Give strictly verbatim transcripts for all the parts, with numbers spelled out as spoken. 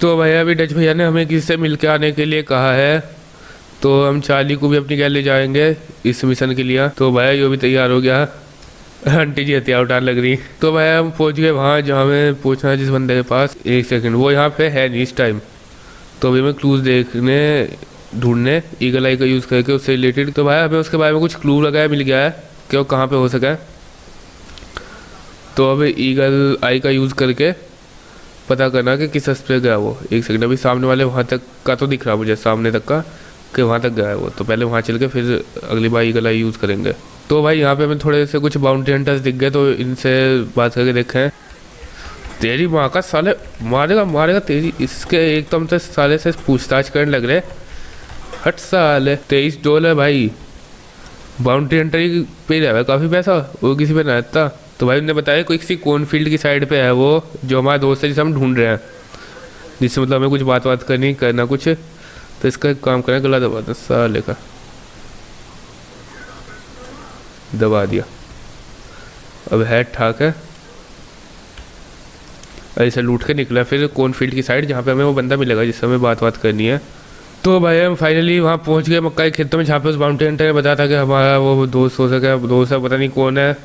तो भैया अभी डच भैया ने हमें किसी से मिल के आने के लिए कहा है, तो हम चार्ली को भी अपनी गैल ले जाएंगे इस मिशन के लिए। तो भैया यो भी तैयार हो गया, आंटी जी हथियार उठान लग रही। तो भैया हम पहुँच गए वहाँ जहाँ हमें पहुँचना है जिस बंदे के पास। एक सेकंड, वो यहाँ पे है नहीं इस टाइम। तो अभी हमें क्लूज देखने ढूंढने ईगल आई का यूज़ करके उससे रिलेटेड। तो भाई हमें उसके बारे में कुछ क्लू लगाया मिल गया है कि वो कहाँ पे हो सका है। तो अब ईगल आई का यूज़ करके पता करना कि किस हस्ते गया वो। एक सेकंड, अभी सामने वाले वहाँ तक का तो दिख रहा मुझे, सामने तक का कि वहाँ तक गया है वो। तो पहले वहाँ चल के फिर अगली बार ईगल आई यूज़ करेंगे। तो भाई यहाँ पे हमें थोड़े से कुछ बाउंड्री हंटर्स दिख गए, तो इनसे बात करके देखें। तेरी माँ का साले मारेगा मारेगा तेरी, इसके एकदम से साले से पूछताछ करने लग रहे। हट साले, तेईस डॉलर भाई बाउंड्री हंटर पे रहा है काफ़ी पैसा, वो किसी पे ना था। तो भाई उन्होंने बताया कोई किसी कॉनफील्ड की साइड पे है वो, जो हमारा दोस्त है जिसे हम ढूंढ रहे हैं, जिससे मतलब हमें कुछ बात बात करनी करना कुछ। तो इसका काम करना गला दबा था साले का, दबा दिया। अब है ठाक है, ऐसे लूट के निकला फिर कॉनफील्ड की साइड जहाँ पे हमें वो बंदा मिलेगा जिससे हमें बात बात करनी है। तो भाई हम फाइनली वहाँ पहुँच गए मक्का के खेतों में, जहाँ पे उस बाउंड्री हंटर ने बताया था कि हमारा वो दोस्त हो सके। दोस्त है पता नहीं कौन है,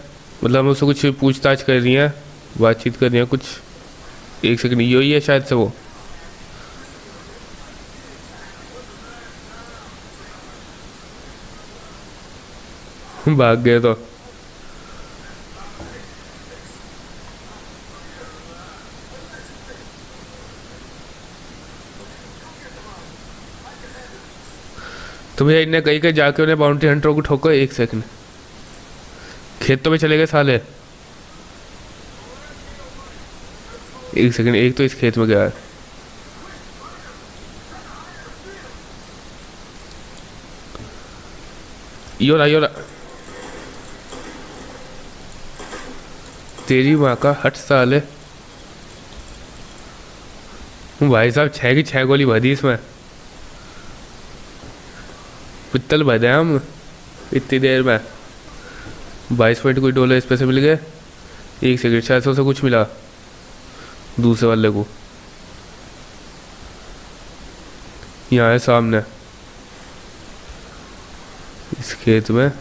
मतलब हम उससे कुछ पूछताछ कर रही है, बातचीत कर रही है कुछ। एक सेकंड, यो ही है शायद से वो। भाग गए तो तो भैया इन्हें कहीं के जाके उन्हें बाउंड्री हंटरों को ठोको। एक सेकंड, खेतों में चले गए साले। एक सेकंड, एक तो इस खेत में गया है। योरा योरा तेरी माँ का, हट साले। भाई साहब छः की छः गोली भरी इसमें, पित्तल भरे हम इतनी देर में। बाईस पॉइंट कोई डॉलर इस पैसे मिल गए। एक सेकंड, शायद सौ से कुछ मिला दूसरे वाले को। यहाँ है सामने इस खेत में।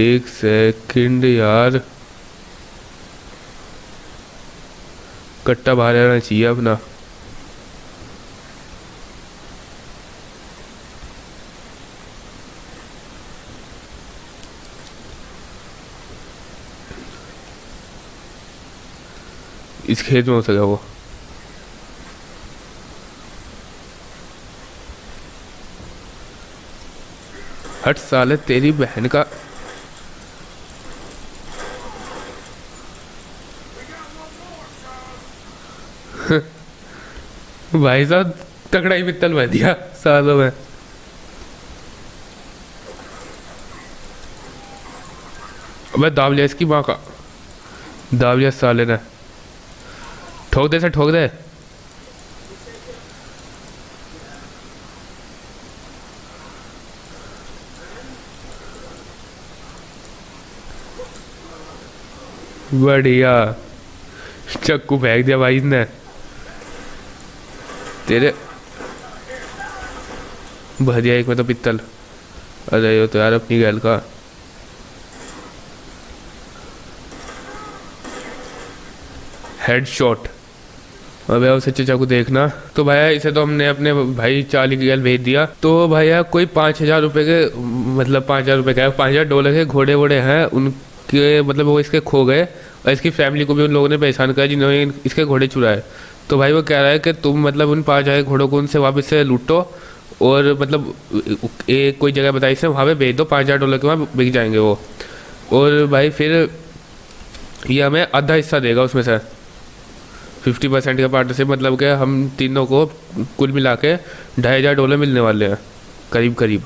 एक सेकंड यार, कट्टा बाहर आना चाहिए अपना। इस खेत में हो सका वो। हट साले तेरी बहन का। भाई साहब तगड़ा ही पित्तल बह दिया सालों में। अबे दाब लिया इसकी माँ का, दाब लिया साले ने। ठोक दे से ठोक दे। बढ़िया, चक्कू फेंक दिया भाई ने तेरे। भरिया एक में तो पित्तल। अरे यो तो यार अपनी गैल का। हेडशॉट। भैया उसे चाचा को देखना। तो भैया इसे तो हमने अपने भाई चार्ली की गैल भेज दिया। तो भैया कोई पाँच हज़ार रुपये के, मतलब पाँच हज़ार रुपये का पाँच हज़ार डॉलर के घोड़े वोड़े हैं उनके, मतलब वो इसके खो गए। और इसकी फैमिली को भी उन लोगों ने परेशान किया जिन्होंने इसके घोड़े चुराए। तो भाई वो कह रहा है कि तुम मतलब उन पाँच हज़ार घोड़ों को उनसे वापस से लूटो और मतलब एक कोई जगह बताई से वहाँ पर भेज दो, पाँच हज़ार डॉलर के वहाँ बिक जाएंगे वो। और भाई फिर ये हमें आधा हिस्सा देगा उसमें से, फिफ्टी परसेंट का पार्टनरशिप, मतलब कि हम तीनों को कुल मिला के ढाई हज़ार डॉलर मिलने वाले हैं करीब करीब।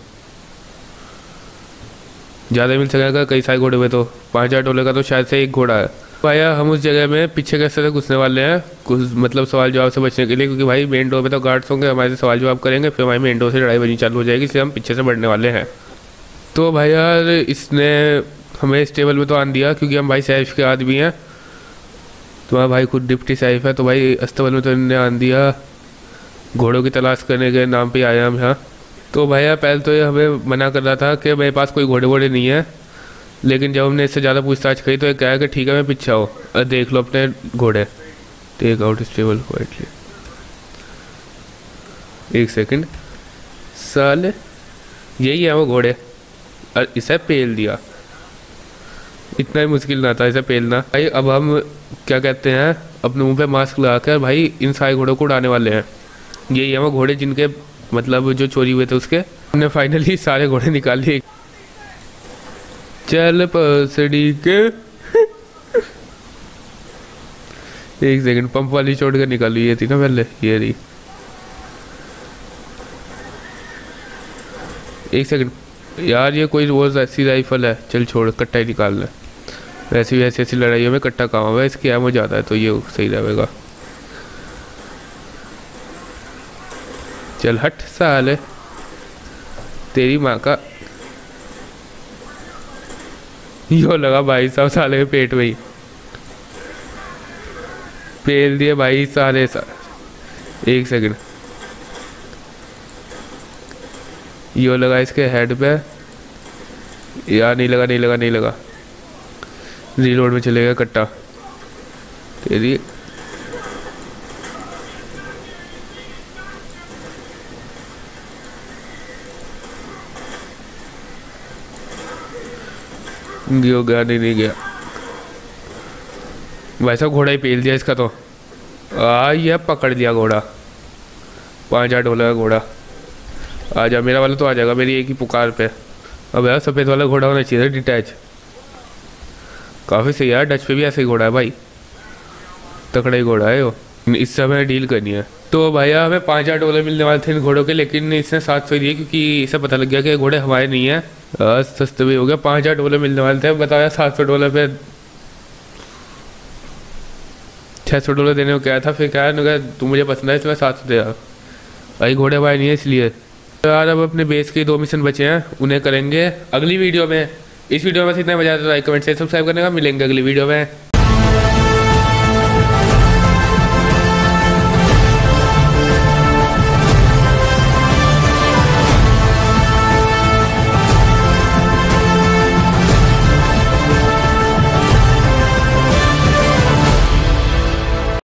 ज़्यादा मिल सकेगा कई सारे घोड़े हुए तो। पाँच हज़ार डॉलर का तो शायद से एक घोड़ा है। भैया हम उस जगह में पीछे कैसे से घुसने वाले हैं कुछ, मतलब सवाल जवाब से बचने के लिए, क्योंकि भाई मेन डोर पे तो गार्ड्स होंगे, हमारे से सवाल जवाब करेंगे, फिर हमारी मेन डोर से लड़ाई बजनी चालू हो जाएगी, इसलिए हम पीछे से बढ़ने वाले हैं। तो भैया इसने हमें इस टेबल में तो आन दिया क्योंकि हम भाई सैफ के आदमी हैं। तुम्हारा भाई खुद डिप्टी साहिब है, तो भाई अस्तबल में तुमने आन दिया घोड़ों की तलाश करने के नाम पे आया हम यहाँ। तो भैया पहले तो ये हमें मना कर रहा था कि मेरे पास कोई घोड़े वोड़े नहीं है, लेकिन जब हमने इससे ज़्यादा पूछताछ करी तो ये कहा कि ठीक है मैं पीछे आओ और देख लो अपने घोड़े। Take out stable quietly. एक सेकंड, साले यही है वो घोड़े और इसे पेल दिया। इतना ही मुश्किल ना था इसे पेलना। भाई अब हम क्या कहते हैं अपने मुंह पे मास्क लगाकर भाई इन सारे घोड़ों को उड़ाने वाले हैं। यही है वो घोड़े जिनके मतलब जो चोरी हुए थे उसके। हमने फाइनली सारे घोड़े निकाल लिए। चल पसड़ी के एक सेकंड, पंप वाली छोड़ कर निकाली ये थी ना पहले, ये रही। एक सेकंड यार, ये कोई रोज ऐसी राइफल है। चल छोड़, कट्टा ही निकालना। वैसे भी ऐसी ऐसी लड़ाइयों में कट्टा काम हुआ है, इसकी एम हो जाता है तो ये सही रहेगा। चल हट साले तेरी माँ का। यो लगा भाई साहब साले के पेट में ही पेल दिए भाई सारे सारे। एक सेकंड, यो लगा इसके हेड पे। यार नहीं लगा नहीं लगा नहीं लगा। रीलोड में चलेगा कट्टा तेरी। गया गया नहीं, नहीं गया भाई साहब, घोड़ा ही पेल दिया इसका। तो आ ये पकड़ लिया घोड़ा, पाँच आठ डॉलर का घोड़ा। आ जा मेरा वाला तो आ जाएगा मेरी एक ही पुकार पे। अब यार सफ़ेद वाला घोड़ा होना चाहिए डिटैच। काफ़ी सही यार, डच पे भी ऐसे ही घोड़ा है भाई, तकड़ा ही घोड़ा है वो। इससे हमें डील करनी है। तो भैया हमें पाँच हज़ार डॉलर मिलने वाले थे इन घोड़ों के, लेकिन इसने सात सौ दिए क्योंकि इसे पता लग गया कि घोड़े हमारे नहीं है। आज सस्ते भी हो गया, पाँच हज़ार डॉलर मिलने वाले थे, बताया सात सौ डॉलर पे छः सौ डॉलर देने को क्या था। फिर क्या ना तू मुझे पसंद है इसमें सात सौ दे। भाई घोड़े हमारे नहीं है इसलिए। तो यार अब अपने बेस के दो मिशन बचे हैं, उन्हें करेंगे अगली वीडियो में। इस वीडियो में इतना मजा आता है, लाइक कमेंट से सब्सक्राइब करने का। मिलेंगे अगली वीडियो में।